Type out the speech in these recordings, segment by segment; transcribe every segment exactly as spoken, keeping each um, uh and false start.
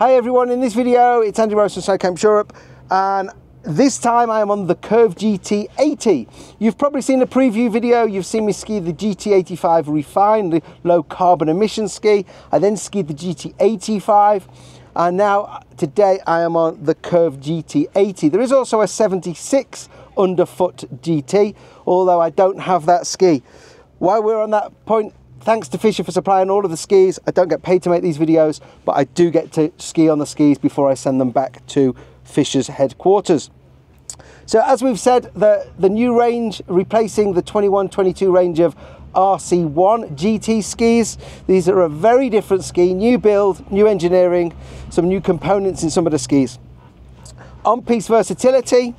Hey everyone, in this video it's Andy Rose from Snow Camps Europe, and this time I am on the Curv G T eighty. You've probably seen the preview video, you've seen me ski the G T eighty-five Redefine, the low carbon emission ski. I then skied the G T eighty-five, and now today I am on the Curv G T eighty. There is also a seventy-six underfoot G T, although I don't have that ski. While we're on that point, thanks to Fischer for supplying all of the skis. I don't get paid to make these videos, but I do get to ski on the skis before I send them back to Fischer's headquarters. So as we've said, the, the new range replacing the twenty-one twenty-two range of R C one G T skis. These are a very different ski, new build, new engineering, some new components in some of the skis. On-piece versatility,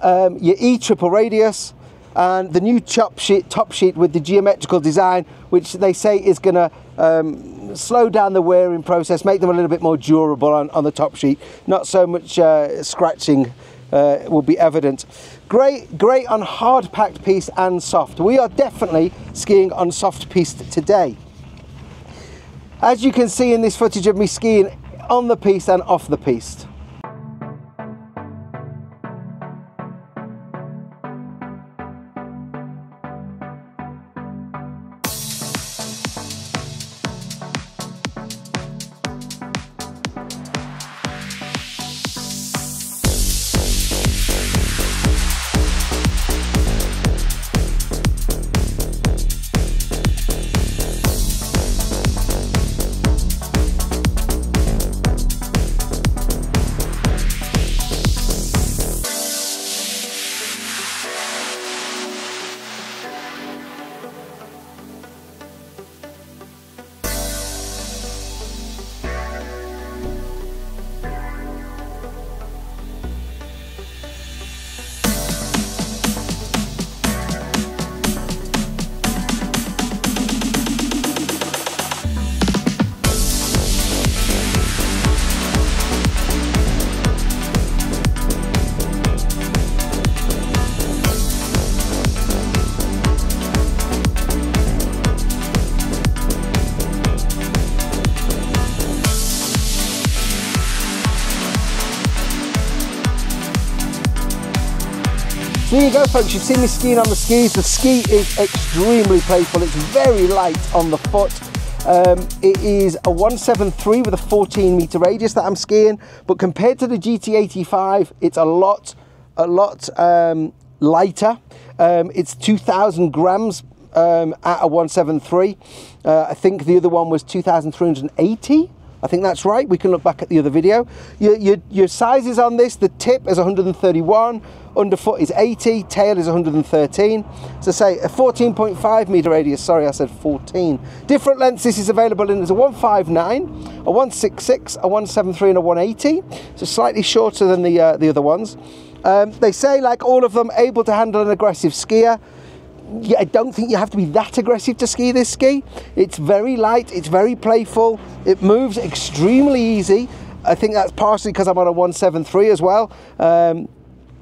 um, your E triple radius, and the new top sheet, top sheet with the geometrical design, which they say is going to um, slow down the wearing process, make them a little bit more durable on, on the top sheet. Not so much uh, scratching uh, will be evident. Great, great on hard packed piece and soft. We are definitely skiing on soft piece today. As you can see in this footage of me skiing on the piece and off the piece. There you go folks, you've seen me skiing on the skis. The ski is extremely playful, it's very light on the foot. Um, it is a one seven three with a fourteen meter radius that I'm skiing, but compared to the G T eighty-five, it's a lot, a lot um, lighter. Um, it's two thousand grams um, at a one seven three. Uh, I think the other one was two thousand three hundred eighty. I think that's right, we can look back at the other video. Your, your, your sizes on this, the tip is one hundred thirty-one, underfoot is eighty, tail is one hundred thirteen. So say a fourteen point five meter radius, sorry I said fourteen. Different lengths this is available in, there's a one fifty-nine, a one sixty-six, a one seventy-three and a one eighty. So slightly shorter than the, uh, the other ones. Um, they say, like all of them, able to handle an aggressive skier. Yeah, I don't think you have to be that aggressive to ski this ski. It's very light, it's very playful, it moves extremely easy. I think that's partially because I'm on a one seven three as well. Um,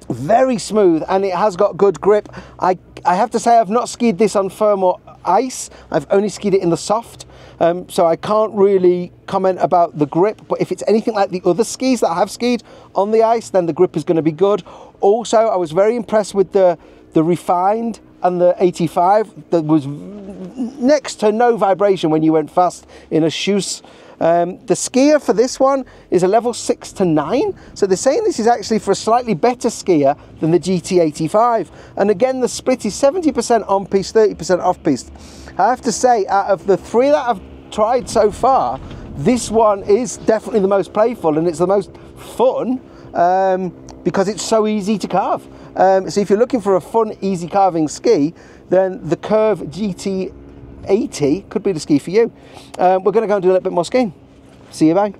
very smooth, and it has got good grip. I, I have to say I've not skied this on firm or ice, I've only skied it in the soft, um, so I can't really comment about the grip, but if it's anything like the other skis that I have skied on the ice, then the grip is going to be good. Also, I was very impressed with the, the refined and the eighty-five, that was next to no vibration when you went fast in a shoes. Um, the skier for this one is a level six to nine. So they're saying this is actually for a slightly better skier than the G T eighty-five. And again, the split is seventy percent on piece, thirty percent off piece. I have to say, out of the three that I've tried so far, this one is definitely the most playful and it's the most fun um, because it's so easy to carve. Um, so if you're looking for a fun, easy carving ski, then the Curv G T eighty could be the ski for you. Um, we're going to go and do a little bit more skiing. See you, bye.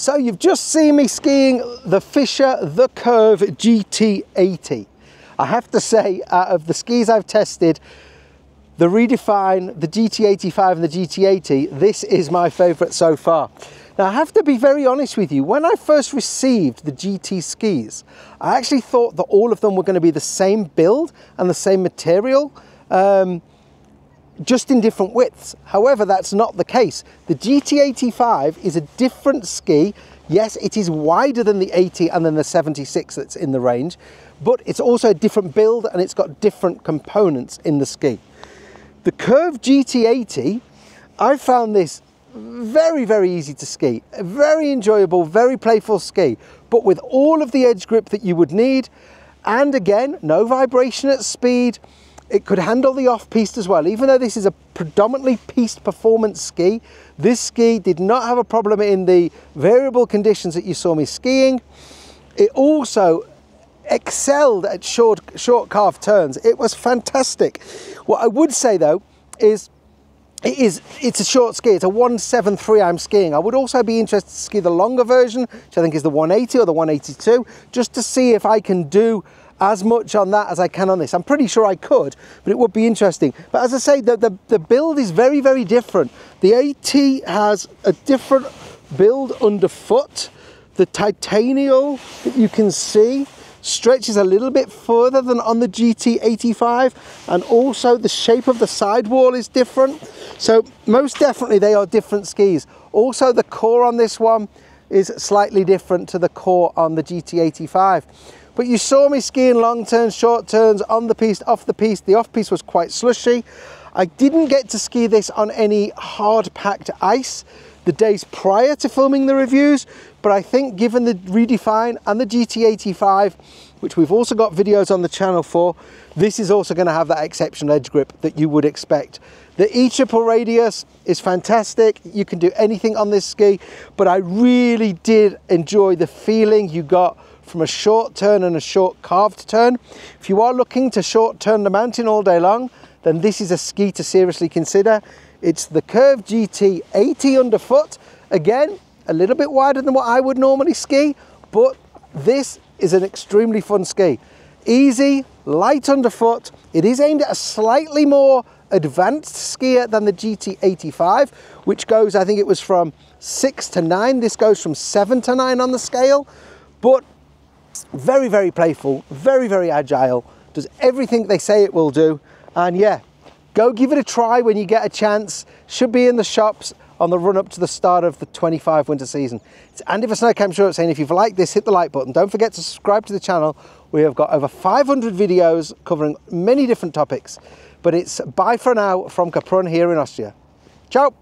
So you've just seen me skiing the Fischer, the Curv G T eighty. I have to say, out of the skis I've tested, the Redefine, the G T eighty-five and the G T eighty, this is my favourite so far. Now I have to be very honest with you, when I first received the G T skis, I actually thought that all of them were going to be the same build and the same material, um, just in different widths. However, that's not the case. The G T eighty-five is a different ski. Yes, it is wider than the eighty and then the seventy-six that's in the range, but it's also a different build and it's got different components in the ski. The Curv G T eighty, I found this very, very easy to ski. A very enjoyable, very playful ski, but with all of the edge grip that you would need. And again, no vibration at speed. It could handle the off-piste as well. Even though this is a predominantly piste performance ski, this ski did not have a problem in the variable conditions that you saw me skiing. It also excelled at short short calf turns. It was fantastic. What I would say though is it is it's a short ski. It's a one seven three I'm skiing. I would also be interested to ski the longer version, which I think is the one eighty or the one eighty-two, just to see if I can do as much on that as I can on this. I'm pretty sure I could, but it would be interesting. But as I say, the, the, the build is very, very different. The eighty has a different build underfoot. The titanial that you can see stretches a little bit further than on the G T eighty-five, and also the shape of the sidewall is different. So most definitely they are different skis. Also the core on this one is slightly different to the core on the G T eighty-five. But you saw me skiing long turns, short turns, on the piste, off the piste. The off piste was quite slushy. I didn't get to ski this on any hard packed ice the days prior to filming the reviews, but I think given the Redefine and the G T eighty-five, which we've also got videos on the channel for, this is also going to have that exceptional edge grip that you would expect. The E triple radius is fantastic. You can do anything on this ski, but I really did enjoy the feeling you got from a short turn and a short carved turn. If you are looking to short turn the mountain all day long, then this is a ski to seriously consider. It's the Curv G T eighty underfoot. Again, a little bit wider than what I would normally ski, but this is an extremely fun ski. Easy, light underfoot. It is aimed at a slightly more advanced skier than the G T eighty-five, which goes, I think it was from six to nine. This goes from seven to nine on the scale, but very, very playful, very, very agile. Does everything they say it will do. And yeah, go give it a try when you get a chance. Should be in the shops on the run up to the start of the twenty-five winter season. It's Andy for Snow Camps Europe saying if you've liked this, hit the like button. Don't forget to subscribe to the channel. We have got over five hundred videos covering many different topics, but it's bye for now from Kaprun here in Austria. Ciao.